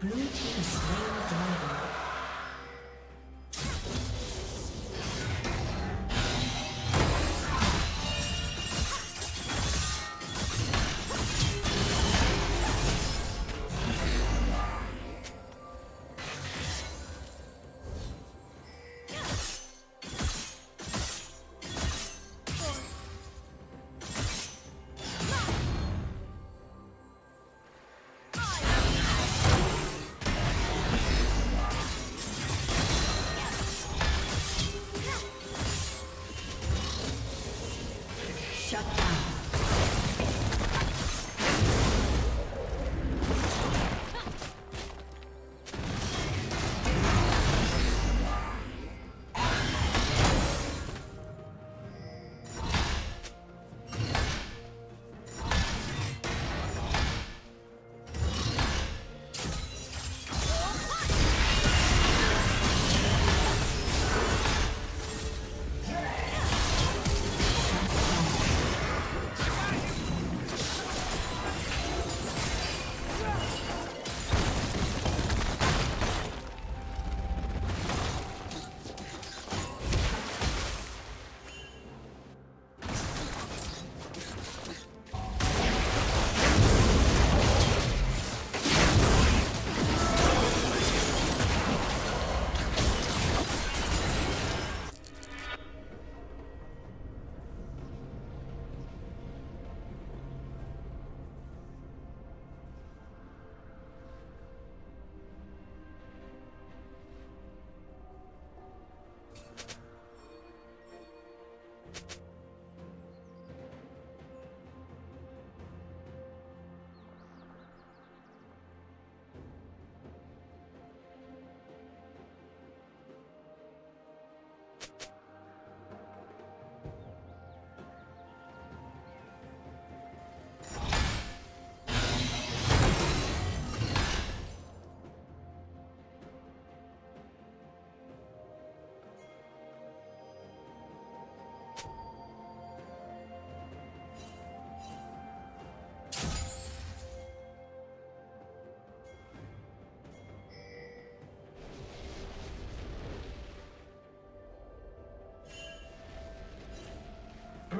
Blue team slain dragon.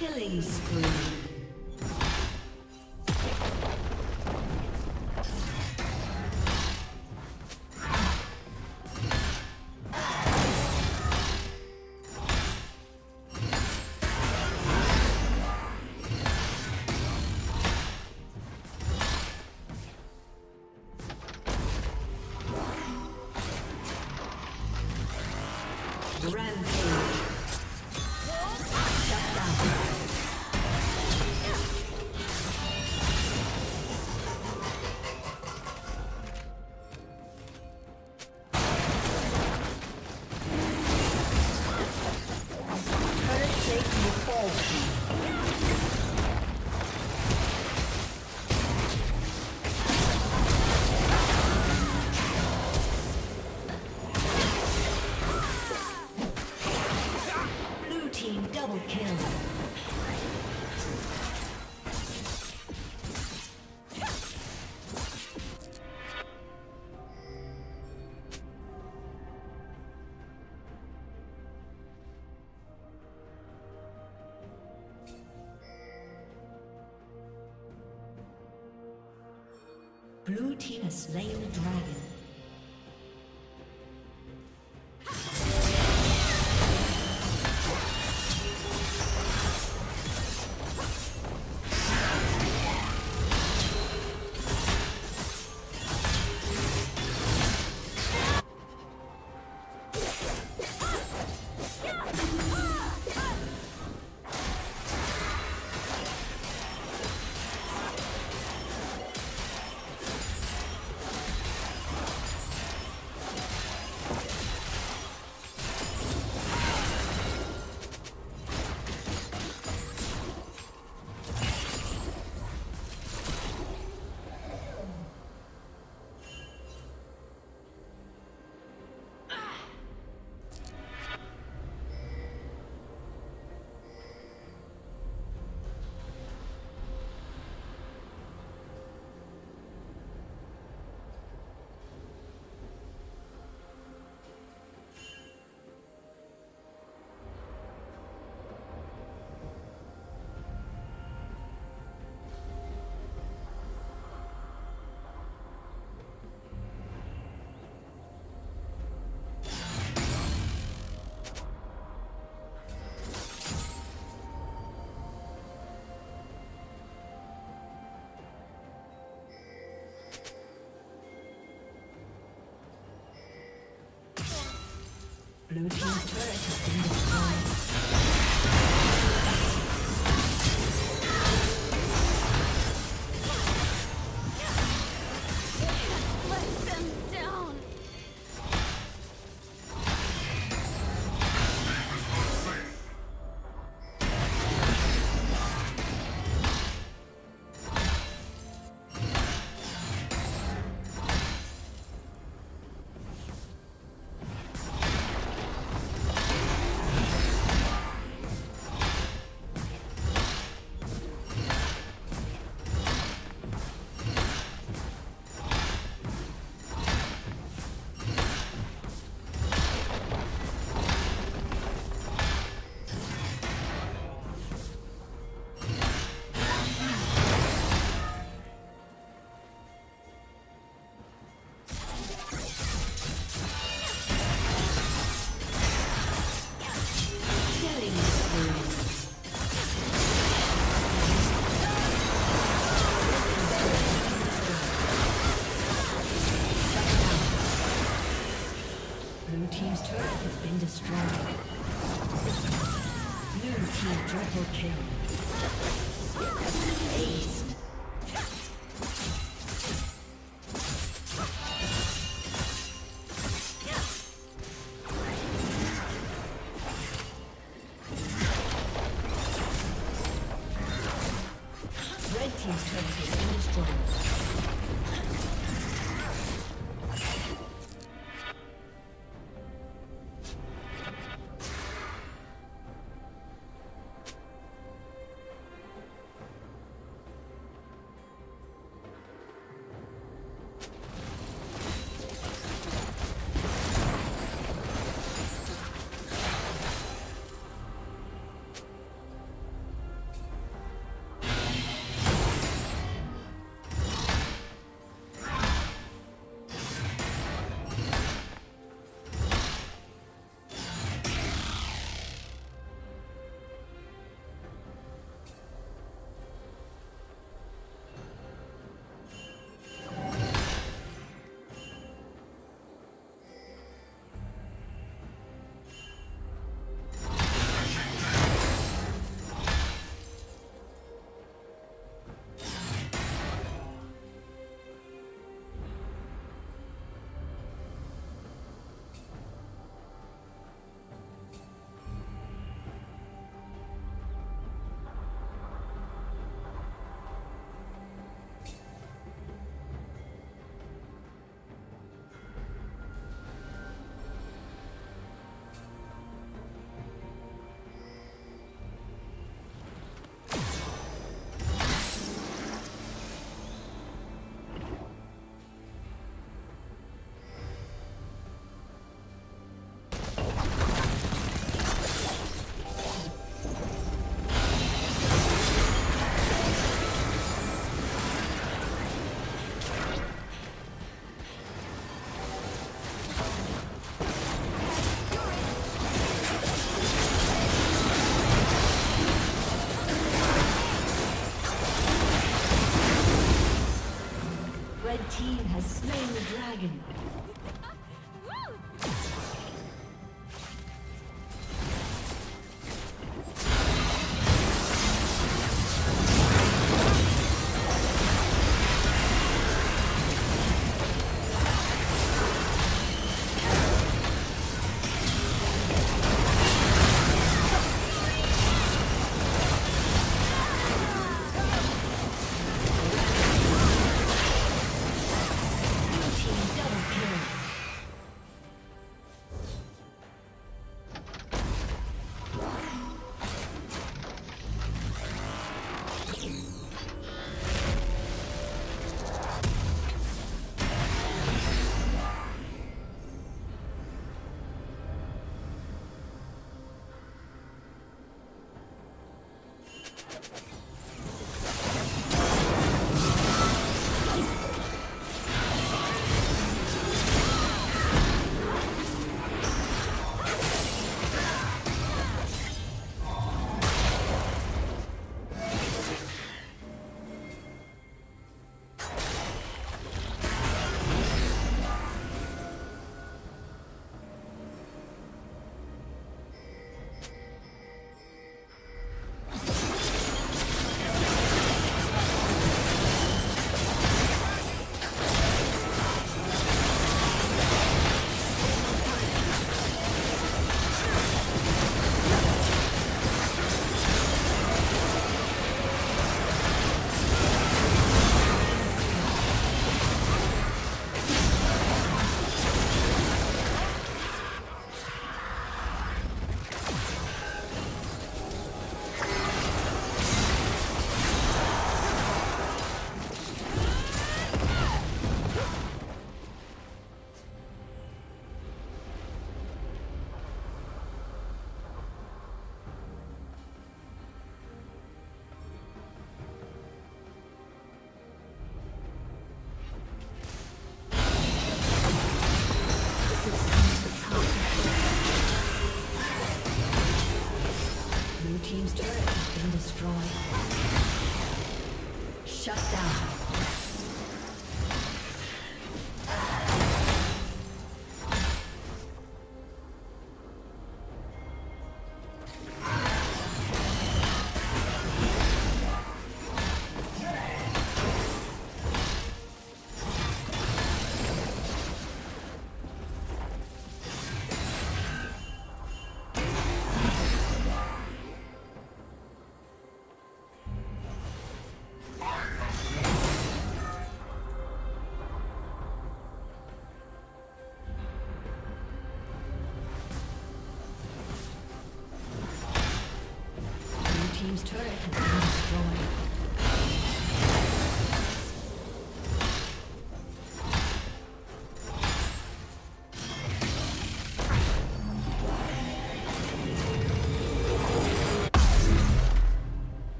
Killing spree. Blue team has slain the dragon. Blue team's turret has been destroyed. Let them down.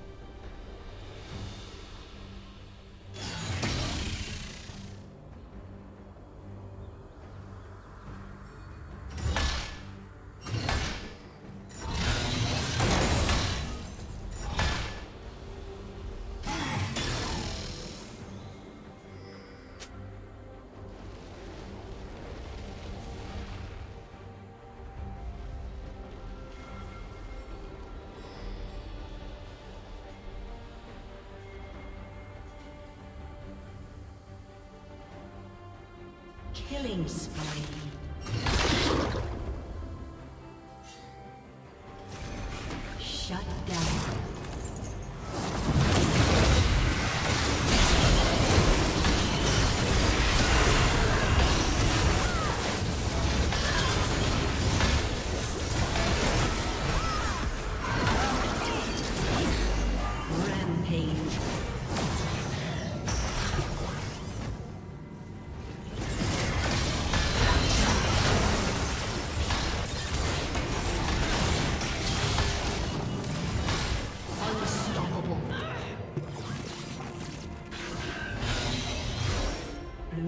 Red team's turret has been destroyed. Killing spree.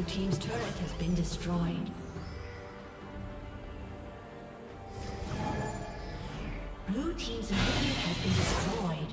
Team's turret has been destroyed. Blue team's inhibitor has been destroyed.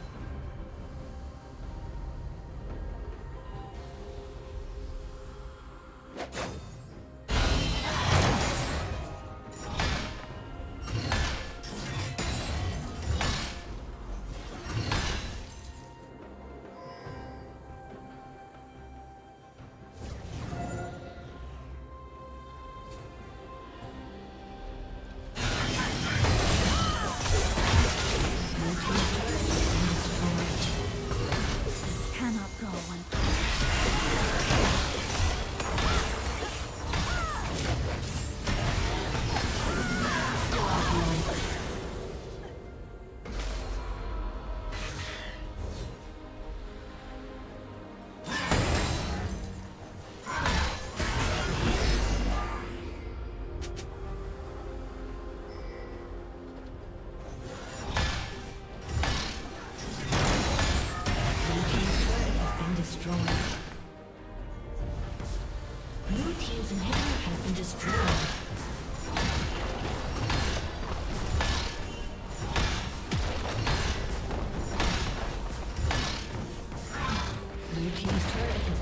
Blue team's turret has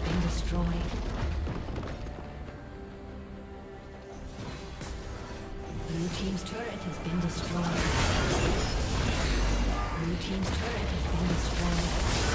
been destroyed. Blue team's turret has been destroyed.